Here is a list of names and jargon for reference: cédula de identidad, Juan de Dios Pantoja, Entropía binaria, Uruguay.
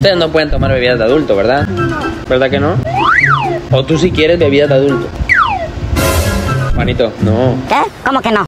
Ustedes no pueden tomar bebidas de adulto, ¿verdad? No. ¿Verdad que no? O tú si quieres bebidas de adulto. Juanito, no. ¿Qué? ¿Cómo que no?